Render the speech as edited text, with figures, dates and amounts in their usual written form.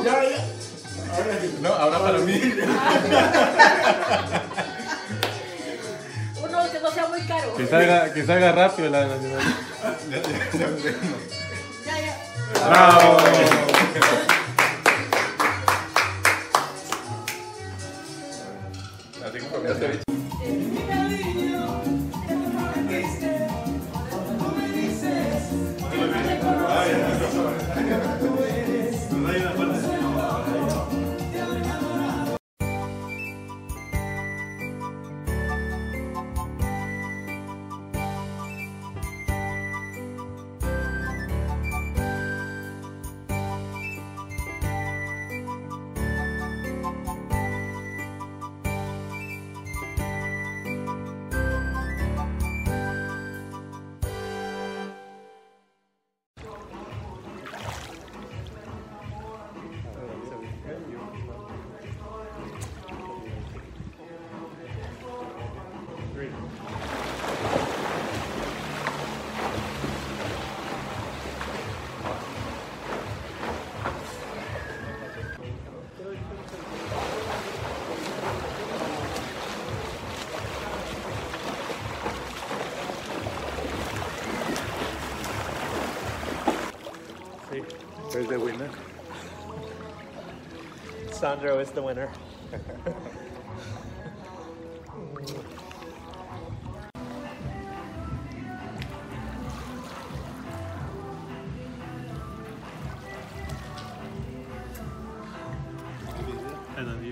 Ya. Ahora para mí. Uno que no sea muy caro. Que salga rápido la nacional. Ya. ¡Bravo! Así como ya te he dicho. Where's the winner? Sandro is the winner. I love you.